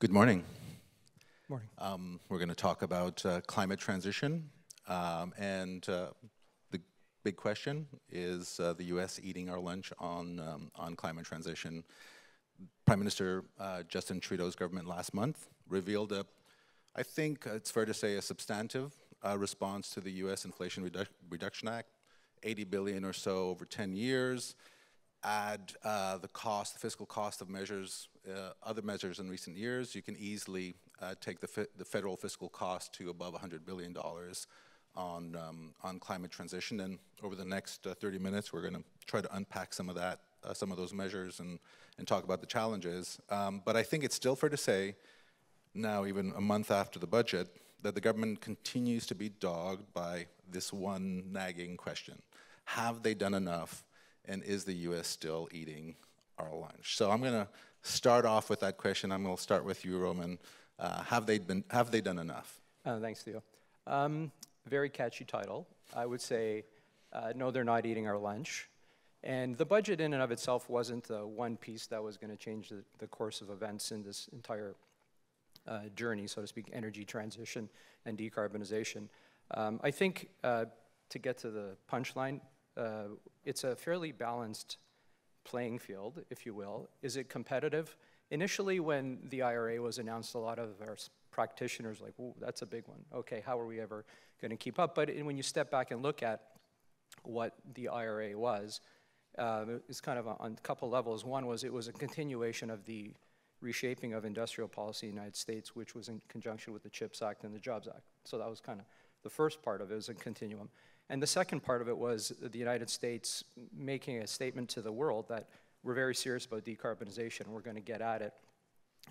Good morning. Morning. We're going to talk about climate transition, and the big question is the U.S. eating our lunch on climate transition. Prime Minister Justin Trudeau's government last month revealed a, I think it's fair to say, a substantive response to the U.S. Inflation Reduction Act, $80 billion or so over 10 years. Add the cost, the fiscal cost of measures, other measures in recent years, you can easily take the federal fiscal cost to above $100 billion on climate transition. And over the next 30 minutes, we're going to try to unpack some of that, some of those measures, and talk about the challenges. But I think it's still fair to say, now even a month after the budget, that the government continues to be dogged by this one nagging question: have they done enough? And is the U.S. still eating our lunch? So I'm going to start off with that question. I'm going to start with you, Roman. Have they done enough? Thanks, Theo. Very catchy title. I would say, no, they're not eating our lunch. And the budget in and of itself wasn't the one piece that was going to change the course of events in this entire journey, so to speak, energy transition and decarbonization. I think, to get to the punchline, it's a fairly balanced playing field, if you will. Is it competitive? Initially, when the IRA was announced, a lot of our practitioners were like, "Ooh, that's a big one. Okay, how are we ever going to keep up?" But when you step back and look at what the IRA was, it's kind of on a couple levels. One was it was a continuation of the reshaping of industrial policy in the United States, which was in conjunction with the CHIPS Act and the Jobs Act. So that was kind of the first part of it, was a continuum. And the second part of it was the United States making a statement to the world that we're very serious about decarbonization, we're going to get at it.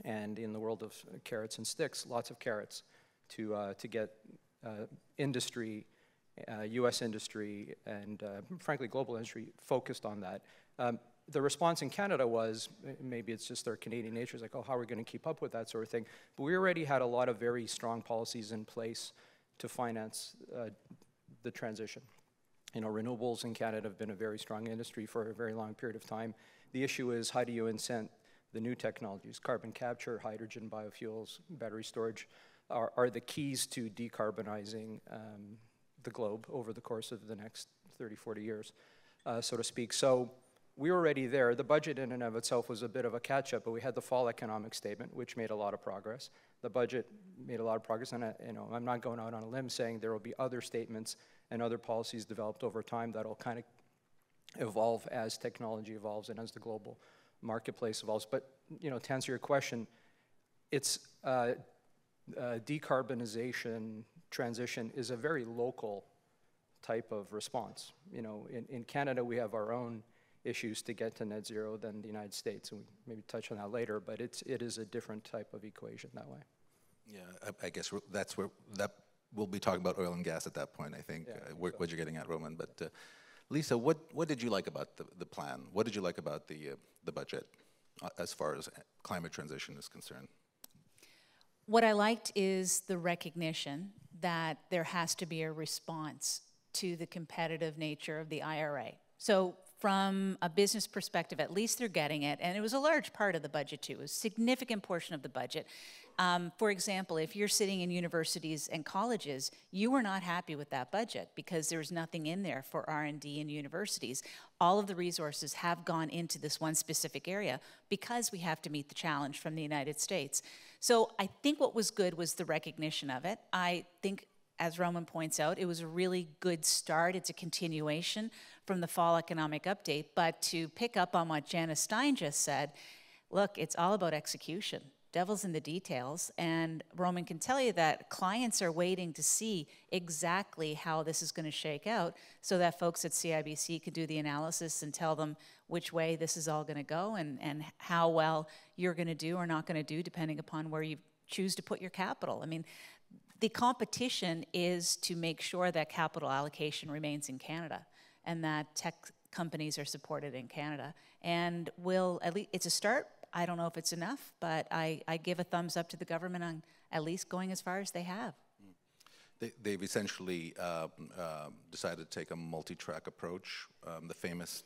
And in the world of carrots and sticks, lots of carrots to get industry, US industry, and frankly global industry focused on that. The response in Canada was, maybe it's just their Canadian nature, is like, oh, how are we going to keep up with that sort of thing? But we already had a lot of very strong policies in place to finance the transition. You know, renewables in Canada have been a very strong industry for a very long period of time. The issue is, how do you incent the new technologies? Carbon capture, hydrogen, biofuels, battery storage are the keys to decarbonizing the globe over the course of the next 30, 40 years, so to speak. So we were already there. The budget in and of itself was a bit of a catch-up, but we had the fall economic statement, which made a lot of progress. The budget made a lot of progress, and you know, I'm not going out on a limb saying there will be other statements and other policies developed over time that'll kind of evolve as technology evolves and as the global marketplace evolves. But you know, to answer your question, it's decarbonization transition is a very local type of response. You know, in Canada we have our own issues to get to net zero than the United States, and we maybe touch on that later. But it is a different type of equation that way. Yeah, I guess that's where that we'll be talking about oil and gas at that point. I think what you're getting at, Roman. But Lisa, what did you like about the plan? What did you like about the budget as far as climate transition is concerned? What I liked is the recognition that there has to be a response to the competitive nature of the IRA. So from a business perspective, at least they're getting it, and it was a large part of the budget too, it was a significant portion of the budget. For example, if you're sitting in universities and colleges, you were not happy with that budget because there was nothing in there for R&D in universities. All of the resources have gone into this one specific area because we have to meet the challenge from the United States. So I think what was good was the recognition of it. I think, as Roman points out, it was a really good start. It's a continuation from the fall economic update. But to pick up on what Janice Stein just said, look, it's all about execution. Devil's in the details. And Roman can tell you that clients are waiting to see exactly how this is going to shake out so that folks at CIBC can do the analysis and tell them which way this is all going to go and how well you're going to do or not going to do depending upon where you choose to put your capital. I mean, the competition is to make sure that capital allocation remains in Canada and that tech companies are supported in Canada. And will at least, it's a start. I don't know if it's enough, but I give a thumbs up to the government on at least going as far as they have. They've essentially decided to take a multi-track approach, the famous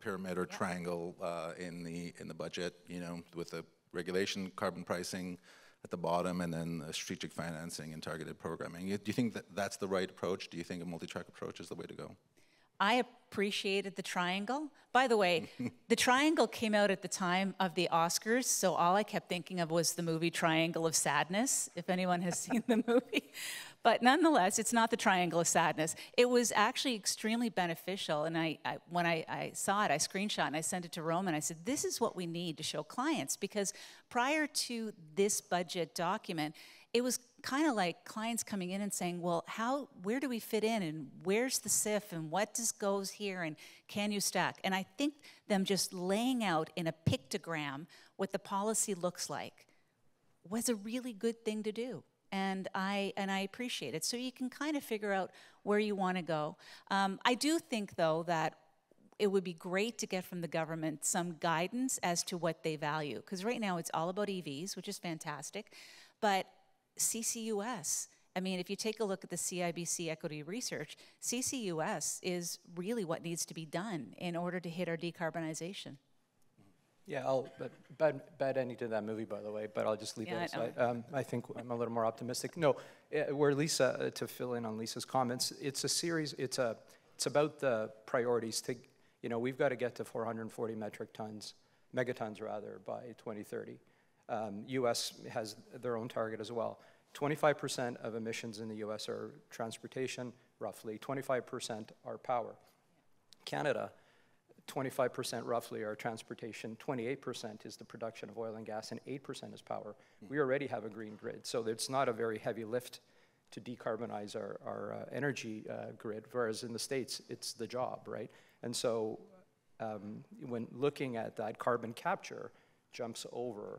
pyramid or triangle in the budget, you know, with a regulation, carbon pricing at the bottom, and then strategic financing and targeted programming. Do you think that that's the right approach? Do you think a multi-track approach is the way to go? I appreciated the triangle. By the way, the triangle came out at the time of the Oscars, so all I kept thinking of was the movie Triangle of Sadness, if anyone has seen the movie. But nonetheless, it's not the Triangle of Sadness. It was actually extremely beneficial, and when I saw it, I screenshot and I sent it to Rome, and I said, this is what we need to show clients, because prior to this budget document, it was kind of like clients coming in and saying, well, where do we fit in, and where's the SIF, and what just goes here, and can you stack? And I think them just laying out in a pictogram what the policy looks like was a really good thing to do. And I appreciate it. So you can kind of figure out where you want to go. I do think, though, that it would be great to get from the government some guidance as to what they value. Because right now it's all about EVs, which is fantastic. But CCUS, I mean, if you take a look at the CIBC equity research, CCUS is really what needs to be done in order to hit our decarbonization. Yeah, I'll bad ending to that movie, by the way, but I'll just leave it. So I think I'm a little more optimistic. No, where Lisa, to fill in on Lisa's comments, it's a series, it's about the priorities to, you know, we've got to get to 440 megatons rather, by 2030. U.S. has their own target as well. 25% of emissions in the U.S. are transportation, roughly. 25% are power. Canada, 25% roughly are transportation. 28% is the production of oil and gas, and 8% is power. We already have a green grid, so it's not a very heavy lift to decarbonize our energy grid, whereas in the States, it's the job, right? And so when looking at that, carbon capture leaps over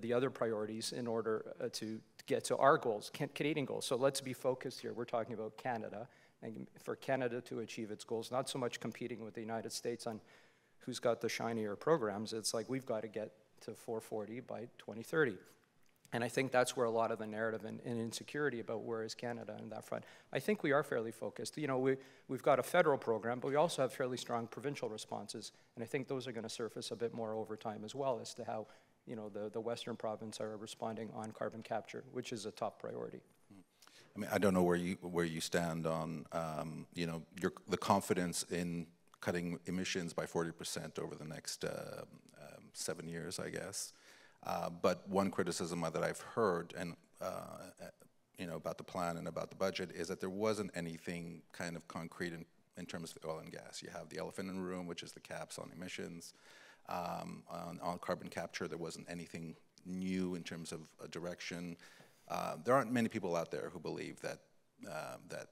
the other priorities in order to get to our goals, Canadian goals. So let's be focused here. We're talking about Canada, and for Canada to achieve its goals, not so much competing with the United States on who's got the shinier programs. It's like we've got to get to 440 by 2030. And I think that's where a lot of the narrative and insecurity about where is Canada on that front. I think we are fairly focused. You know, we've got a federal program, but we also have fairly strong provincial responses. And I think those are going to surface a bit more over time as well as to how, you know, the Western province are responding on carbon capture, which is a top priority. I mean, I don't know where you stand on, you know, the confidence in cutting emissions by 40% over the next 7 years, I guess. But one criticism that I've heard, and you know, about the plan and about the budget, is that there wasn't anything kind of concrete in terms of oil and gas. You have the elephant in the room, which is the caps on emissions. On carbon capture, there wasn't anything new in terms of direction. There aren't many people out there who believe that that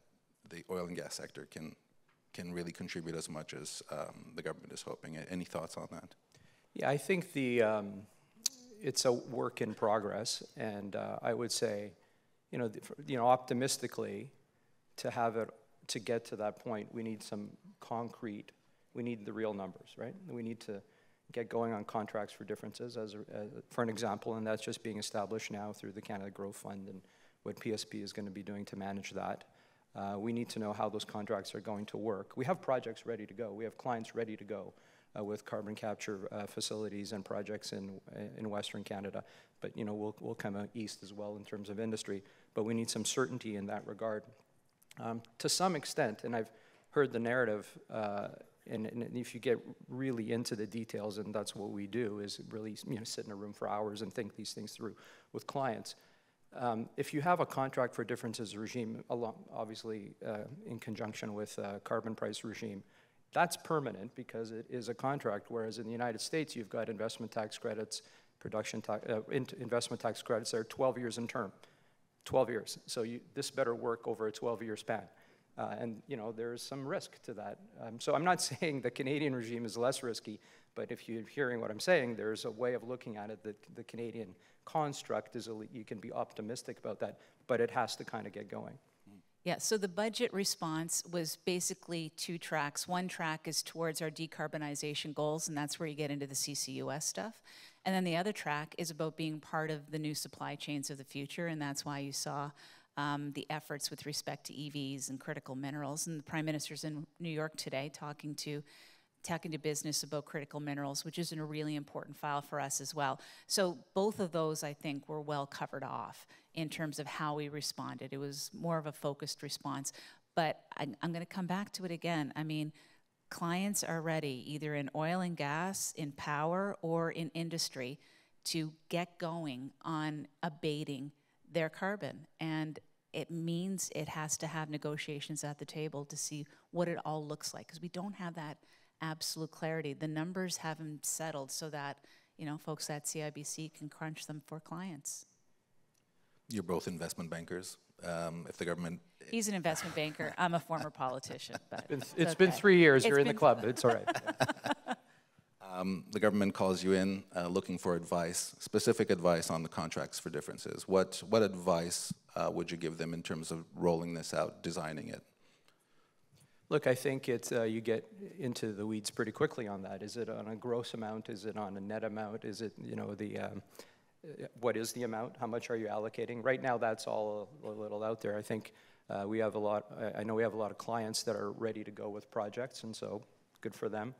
the oil and gas sector can really contribute as much as the government is hoping. Any thoughts on that? Yeah, I think the it's a work in progress, and I would say, you know, optimistically, to have it, to get to that point, we need some concrete, we need the real numbers, right? We need to get going on contracts for differences, for an example, and that's just being established now through the Canada Growth Fund and what PSP is going to be doing to manage that. We need to know how those contracts are going to work. We have projects ready to go. We have clients ready to go. With carbon capture facilities and projects in Western Canada, but you know we'll come out east as well in terms of industry. But we need some certainty in that regard. To some extent, and I've heard the narrative. And if you get really into the details, and that's what we do, is really sit in a room for hours and think these things through with clients. If you have a contract for differences regime, along obviously in conjunction with carbon price regime. That's permanent because it is a contract, whereas in the United States, you've got investment tax credits, investment tax credits that are 12 years in term, 12 years. So this better work over a 12-year span. And you know, there's some risk to that. So I'm not saying the Canadian regime is less risky, but if you're hearing what I'm saying, there's a way of looking at it that the Canadian construct is, you can be optimistic about that, but it has to kind of get going. Yeah, so the budget response was basically two tracks. One track is towards our decarbonization goals, and that's where you get into the CCUS stuff. And then the other track is about being part of the new supply chains of the future, and that's why you saw the efforts with respect to EVs and critical minerals. And the Prime Minister's in New York today talking to tech into business about critical minerals, which is in a really important file for us as well. So both of those, I think, were well covered off in terms of how we responded. It was more of a focused response. But I'm going to come back to it again. I mean, clients are ready, either in oil and gas, in power, or in industry, to get going on abating their carbon. And it means it has to have negotiations at the table to see what it all looks like, because we don't have that absolute clarity. The numbers haven't settled so that, you know, folks at CIBC can crunch them for clients. You're both investment bankers. If the government... He's an investment banker. I'm a former politician. But it's been 3 years. You're in the club. It's all right. Yeah. The government calls you in looking for advice, specific advice on the contracts for differences. What advice would you give them in terms of rolling this out, designing it? Look, I think it's, you get into the weeds pretty quickly on that. Is it on a gross amount? Is it on a net amount? Is it, you know, the... what is the amount? How much are you allocating? Right now, that's all a little out there. I think we have a lot, I know we have a lot of clients that are ready to go with projects, and so good for them.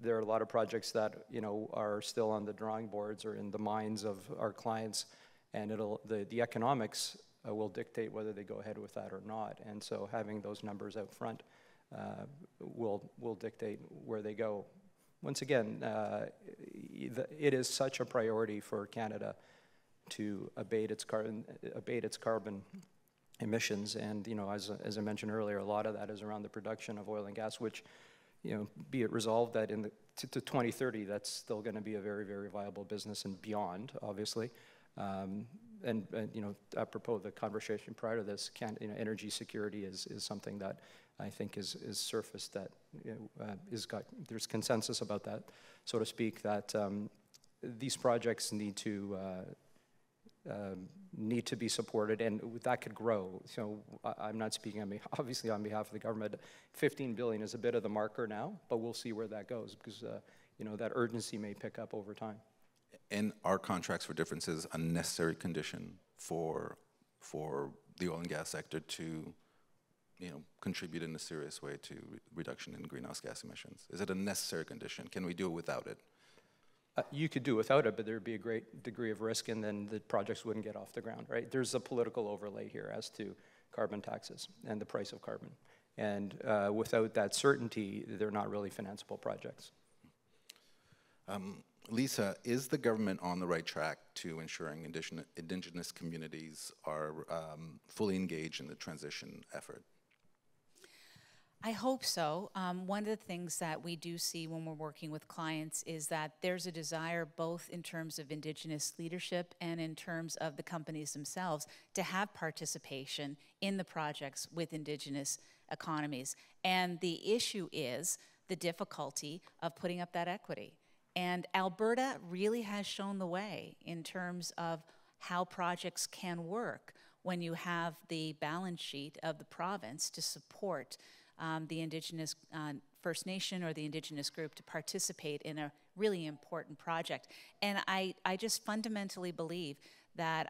There are a lot of projects that, you know, are still on the drawing boards or in the minds of our clients, and it'll, the economics will dictate whether they go ahead with that or not. And so having those numbers out front will dictate where they go. Once again, it is such a priority for Canada to abate its carbon emissions, and, you know, as I mentioned earlier, a lot of that is around the production of oil and gas, which, you know, be it resolved that in the to 2030, that's still going to be a very, very viable business and beyond, obviously. And you know, apropos the conversation prior to this, you know, energy security is something that I think is surfaced, that you know, there's consensus about that, so to speak, that these projects need to be supported, and that could grow. So I'm not speaking obviously on behalf of the government. $15 billion is a bit of the marker now, but we'll see where that goes, because you know, that urgency may pick up over time. And are contracts for differences a necessary condition for the oil and gas sector to, you know, contribute in a serious way to reduction in greenhouse gas emissions? Is it a necessary condition? Can we do it without it? You could do without it, but there'd be a great degree of risk, and then the projects wouldn't get off the ground, right? There's a political overlay here as to carbon taxes and the price of carbon. And without that certainty, they're not really financeable projects. Lisa, is the government on the right track to ensuring Indigenous communities are fully engaged in the transition effort? I hope so. One of the things that we do see when we're working with clients is that there's a desire, both in terms of Indigenous leadership and in terms of the companies themselves, to have participation in the projects with Indigenous economies. And the issue is the difficulty of putting up that equity. And Alberta really has shown the way in terms of how projects can work when you have the balance sheet of the province to support the Indigenous First Nation or the Indigenous group to participate in a really important project. And I just fundamentally believe that,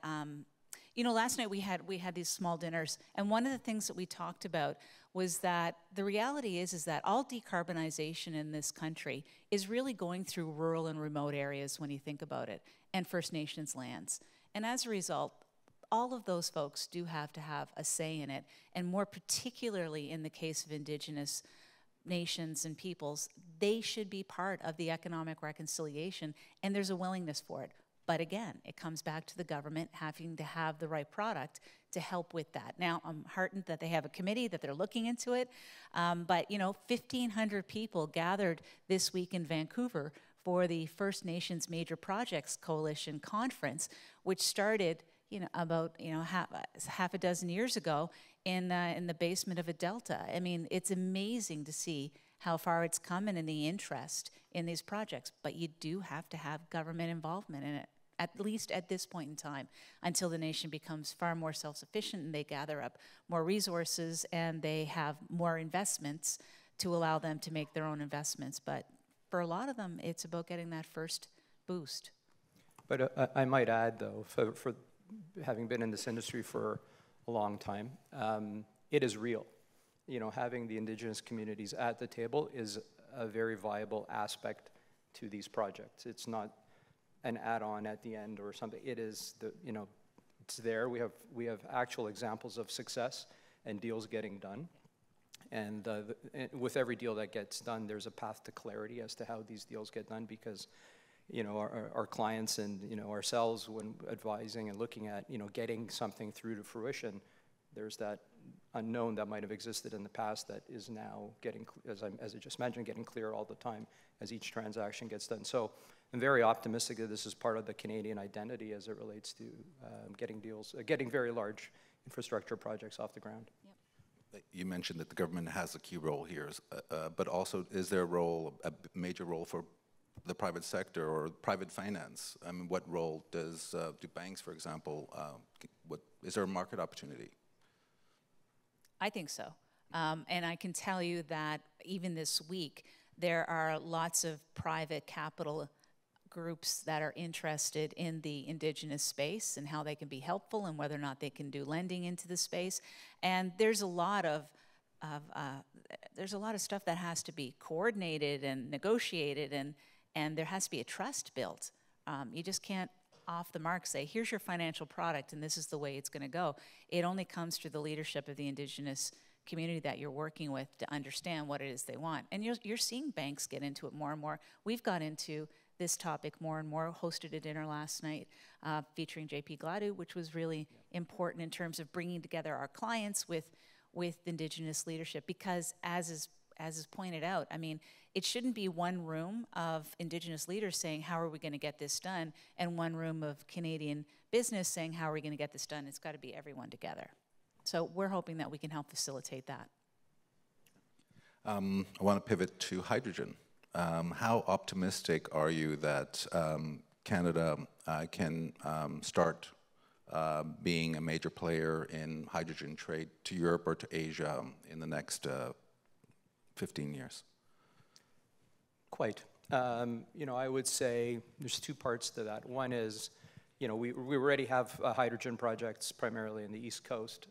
you know, last night we had these small dinners, and one of the things that we talked about was that the reality is that all decarbonization in this country is really going through rural and remote areas when you think about it, and First Nations lands. And as a result, all of those folks do have to have a say in it, and more particularly in the case of Indigenous nations and peoples, they should be part of the economic reconciliation, and there's a willingness for it. But again, it comes back to the government having to have the right product to help with that. Now, I'm heartened that they have a committee, that they're looking into it, but you know, 1,500 people gathered this week in Vancouver for the First Nations Major Projects Coalition Conference, which started, you know, about, you know, half a dozen years ago in the basement of a delta. I mean, it's amazing to see how far it's come and in the interest in these projects, but you do have to have government involvement in it, at least at this point in time, until the nation becomes far more self-sufficient and they gather up more resources and they have more investments to allow them to make their own investments. But for a lot of them, it's about getting that first boost. But I might add, though, for having been in this industry for a long time, it is real. You know, having the Indigenous communities at the table is a very viable aspect to these projects. It's not an add-on at the end or something. It is the, you know, it's there. We have actual examples of success and deals getting done. And with every deal that gets done, there's a path to clarity as to how these deals get done, because, you know, our clients and, you know, ourselves, when advising and looking at, you know, getting something through to fruition, there's that unknown that might have existed in the past that is now getting, as I just mentioned, getting clearer all the time as each transaction gets done. So I'm very optimistic that this is part of the Canadian identity as it relates to getting deals, getting very large infrastructure projects off the ground. Yep. You mentioned that the government has a key role here, but also is there a role, a major role for the private sector or private finance? I mean, what role does, do banks, for example, is there a market opportunity? I think so. And I can tell you that even this week, there are lots of private capital groups that are interested in the Indigenous space and how they can be helpful and whether or not they can do lending into the space. And there's a lot of stuff that has to be coordinated and negotiated, and there has to be a trust built. You just can't off the mark say, here's your financial product and this is the way it's going to go. It only comes through the leadership of the Indigenous community that you're working with to understand what it is they want. And you're seeing banks get into it more and more. We've got into this topic more and more, hosted a dinner last night featuring J.P. Gladu, which was really important in terms of bringing together our clients with Indigenous leadership, because as is pointed out, I mean, it shouldn't be one room of Indigenous leaders saying, how are we going to get this done? And one room of Canadian business saying, how are we going to get this done? It's got to be everyone together. So we're hoping that we can help facilitate that. I want to pivot to hydrogen. How optimistic are you that Canada can start being a major player in hydrogen trade to Europe or to Asia in the next 15 years? Quite. You know, I would say there's two parts to that. One is, you know, we already have hydrogen projects primarily in the East Coast,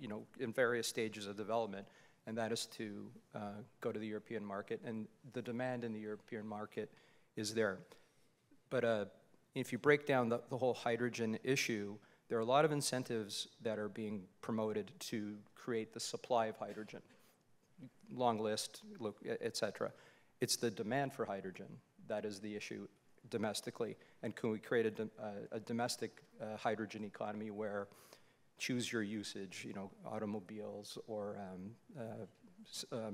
you know, in various stages of development, and that is to go to the European market. And the demand in the European market is there. But if you break down the whole hydrogen issue, there are a lot of incentives that are being promoted to create the supply of hydrogen. Long list, look, et cetera. It's the demand for hydrogen that is the issue domestically, and can we create a domestic hydrogen economy where choose your usage, you know, automobiles or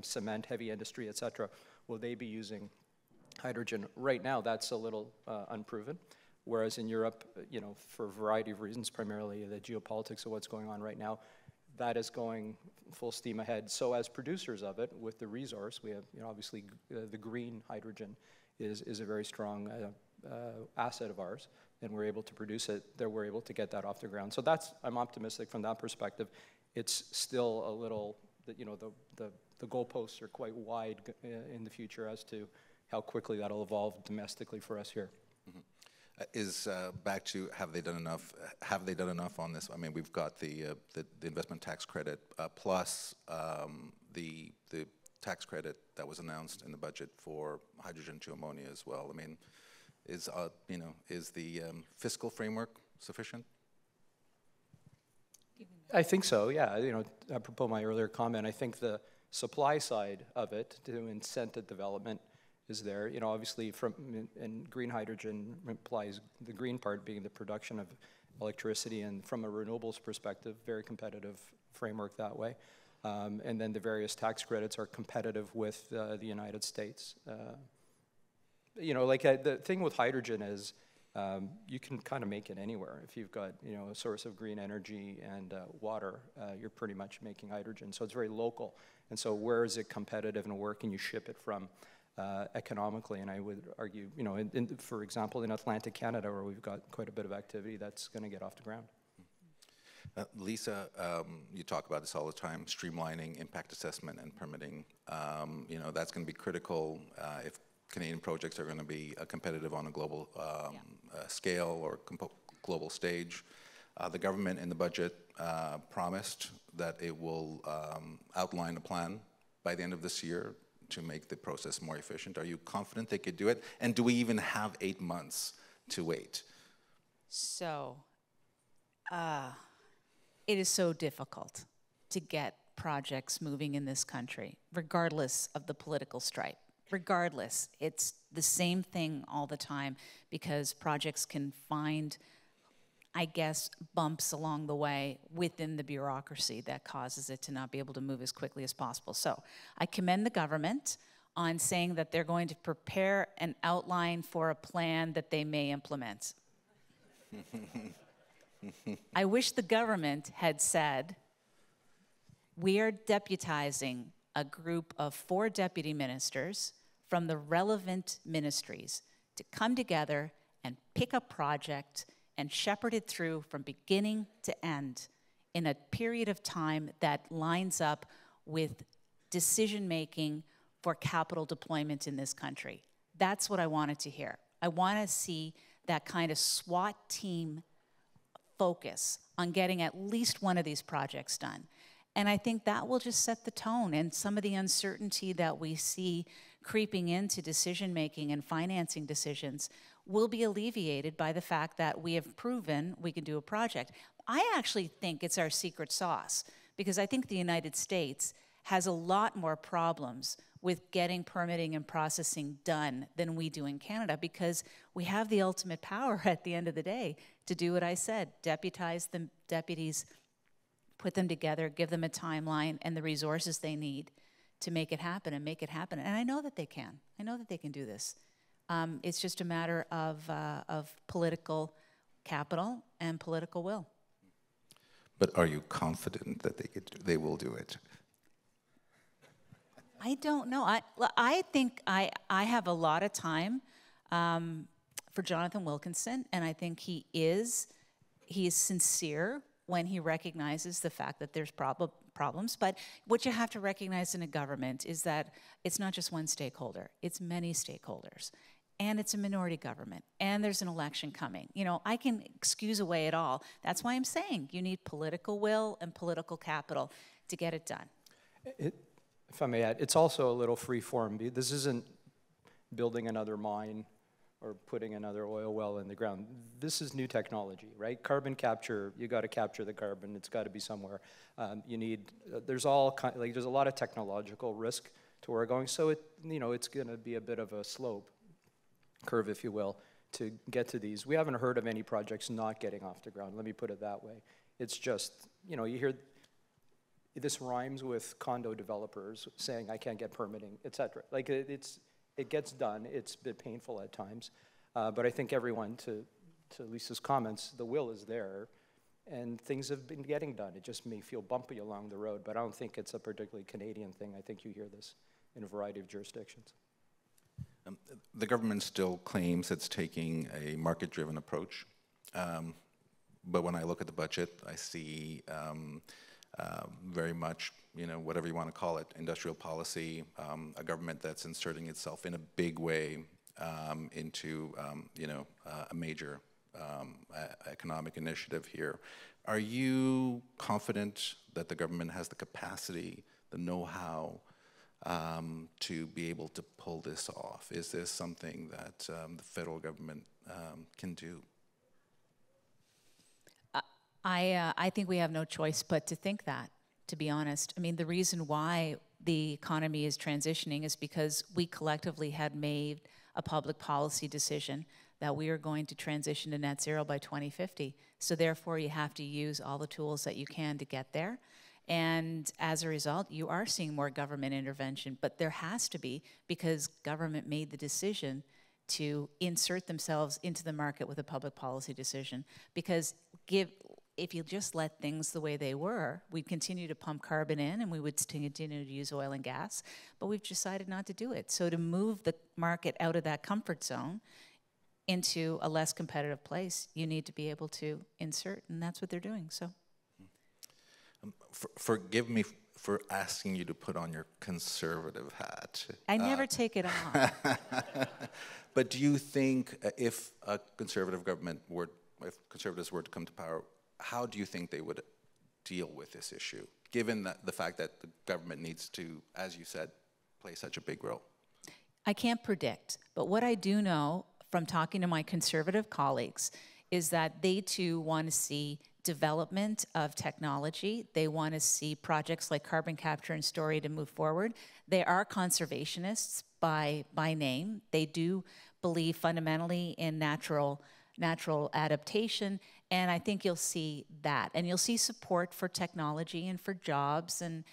cement, heavy industry, et cetera, will they be using hydrogen? Right now, that's a little unproven, whereas in Europe, you know, for a variety of reasons, primarily the geopolitics of what's going on right now, that is going full steam ahead. So as producers of it, with the resource, we have, you know, obviously the green hydrogen is a very strong asset of ours, and we're able to produce it, then we're able to get that off the ground. So that's, I'm optimistic from that perspective. It's still a little, you know, the goalposts are quite wide in the future as to how quickly that'll evolve domestically for us here. Mm-hmm. Back to have they done enough? Have they done enough on this? I mean, we've got the investment tax credit plus the tax credit that was announced in the budget for hydrogen to ammonia as well. I mean, you know, is the fiscal framework sufficient? I think so. Yeah. You know, apropos my earlier comment, I think the supply side of it to incent the development is there. You know, obviously, and green hydrogen implies the green part being the production of electricity, and from a renewables perspective, very competitive framework that way. And then the various tax credits are competitive with the United States. You know, like the thing with hydrogen is you can kind of make it anywhere. If you've got, you know, a source of green energy and water, you're pretty much making hydrogen. So it's very local. And so where is it competitive and where can you ship it from? Economically, and I would argue, you know, for example, in Atlantic Canada, where we've got quite a bit of activity, that's going to get off the ground. Lisa, you talk about this all the time: streamlining impact assessment and permitting. You know, that's going to be critical if Canadian projects are going to be competitive on a global scale or global stage. The government in the budget promised that it will outline a plan by the end of this year to make the process more efficient? Are you confident they could do it? And do we even have 8 months to wait? So, it is so difficult to get projects moving in this country, regardless of the political stripe. Regardless, it's the same thing all the time because projects can find, I guess, bumps along the way within the bureaucracy that causes it to not be able to move as quickly as possible. So I commend the government on saying that they're going to prepare an outline for a plan that they may implement. I wish the government had said, we are deputizing a group of 4 deputy ministers from the relevant ministries to come together and pick a project and shepherd it through from beginning to end in a period of time that lines up with decision-making for capital deployment in this country. That's what I wanted to hear. I want to see that kind of SWAT team focus on getting at least one of these projects done. And I think that will just set the tone, and some of the uncertainty that we see creeping into decision-making and financing decisions will be alleviated by the fact that we have proven we can do a project. I actually think it's our secret sauce, because I think the United States has a lot more problems with getting permitting and processing done than we do in Canada, because we have the ultimate power at the end of the day to do what I said, deputize the deputies, put them together, give them a timeline and the resources they need to make it happen and make it happen. And I know that they can. I know that they can do this. It's just a matter of political capital and political will. But are you confident that they will do it? I don't know. I think I have a lot of time for Jonathan Wilkinson, and I think he is sincere when he recognizes the fact that there's problems. But what you have to recognize in a government is that it's not just one stakeholder, it's many stakeholders. And it's a minority government, and there's an election coming. You know, I can excuse away it all. That's why I'm saying you need political will and political capital to get it done. If I may add, it's also a little free form. This isn't building another mine or putting another oil well in the ground. This is new technology, right? Carbon capture, you gotta capture the carbon, it's gotta be somewhere. You need, there's a lot of technological risk to where we're going, so it, you know, it's gonna be a bit of a slope curve, if you will, to get to these. We haven't heard of any projects not getting off the ground, let me put it that way. It's just, you know, you hear, this rhymes with condo developers saying, I can't get permitting, et cetera. Like it gets done, it's a bit painful at times, but I think everyone, to Lisa's comments, the will is there, and things have been getting done. It just may feel bumpy along the road, but I don't think it's a particularly Canadian thing. I think you hear this in a variety of jurisdictions. The government still claims it's taking a market-driven approach, but when I look at the budget, I see very much, you know, whatever you want to call it, industrial policy, a government that's inserting itself in a big way into, you know, a major economic initiative here. Are you confident that the government has the capacity, the know-how to be able to pull this off? Is this something that the federal government can do? I think we have no choice but to think that, to be honest. I mean, the reason why the economy is transitioning is because we collectively had made a public policy decision that we are going to transition to net zero by 2050. So therefore, you have to use all the tools that you can to get there. And as a result, you are seeing more government intervention, but there has to be, because government made the decision to insert themselves into the market with a public policy decision. Because if you just let things the way they were, we'd continue to pump carbon in and we would continue to use oil and gas, but we've decided not to do it. So to move the market out of that comfort zone into a less competitive place, you need to be able to insert, and that's what they're doing, so. Forgive me for asking you to put on your conservative hat. I never take it on. But do you think if a conservative government were, if conservatives were to come to power, how do you think they would deal with this issue, given that the fact that the government needs to, as you said, play such a big role? I can't predict, but what I do know from talking to my Conservative colleagues is that they too want to see development of technology. They want to see projects like carbon capture and storage to move forward. They are conservationists by name. They do believe fundamentally in natural adaptation, and I think you'll see that. And you'll see support for technology and for jobs, and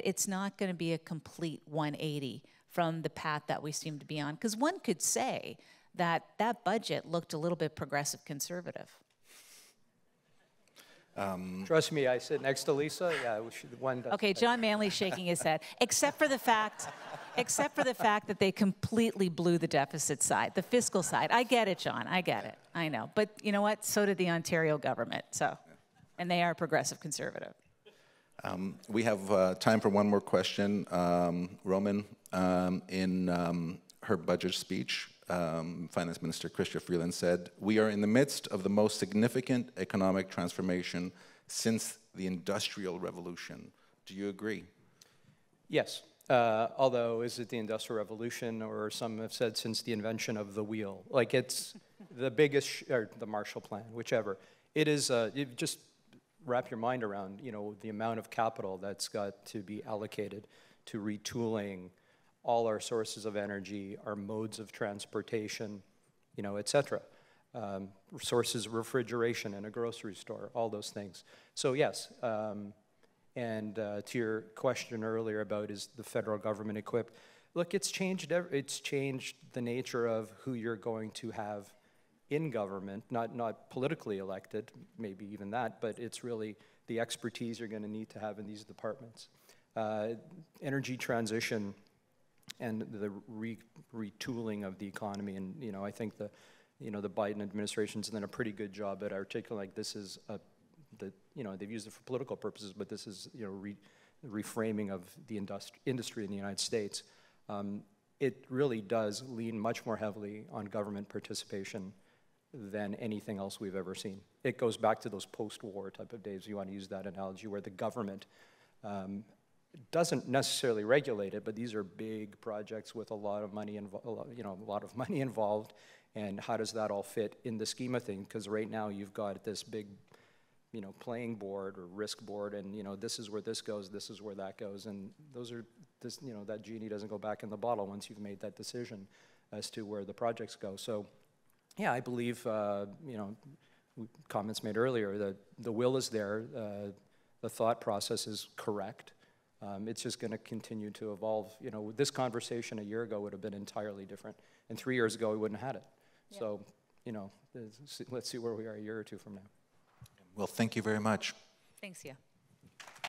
it's not going to be a complete 180 from the path that we seem to be on. Because one could say that that budget looked a little bit progressive conservative. Trust me, I sit next to Lisa. Yeah, one. Okay, John Manley shaking his head, except for the fact that they completely blew the deficit side, the fiscal side. I get it, John. I get it. I know. But you know what? So did the Ontario government. So, and they are progressive conservative. We have time for one more question. Roman, in her budget speech, Finance Minister Chrystia Freeland said, "We are in the midst of the most significant economic transformation since the Industrial Revolution." Do you agree? Yes. Although, is it the Industrial Revolution, or some have said since the invention of the wheel? Like, it's the biggest, or the Marshall Plan, whichever. It is, just wrap your mind around, you know, the amount of capital that's got to be allocated to retooling all our sources of energy, our modes of transportation, you know, et cetera. Sources of refrigeration in a grocery store, all those things. So yes, to your question earlier about is the federal government equipped, look, it's changed the nature of who you're going to have in government, not politically elected, maybe even that, but it's really the expertise you're gonna need to have in these departments. Energy transition, and the retooling of the economy, and you know, I think the Biden administration's done a pretty good job at articulating, like, this is you know, they've used it for political purposes, but this is, you know, reframing of the industry in the United States. It really does lean much more heavily on government participation than anything else we've ever seen. It goes back to those post-war type of days, if you want to use that analogy, where the government doesn't necessarily regulate it, but these are big projects with a lot of money involved, you know, a lot of money involved, and how does that all fit in the scheme of things? Because right now you've got this big, you know, playing board or risk board, and you know, this is where this goes, this is where that goes, and those are, this, you know, that genie doesn't go back in the bottle once you've made that decision as to where the projects go. So, yeah, I believe, you know, comments made earlier, that the will is there, the thought process is correct. It's just going to continue to evolve. You know, this conversation a year ago would have been entirely different, and 3 years ago we wouldn't have had it. Yeah. So, you know, let's see where we are a year or two from now. Well, thank you very much. Thanks, yeah.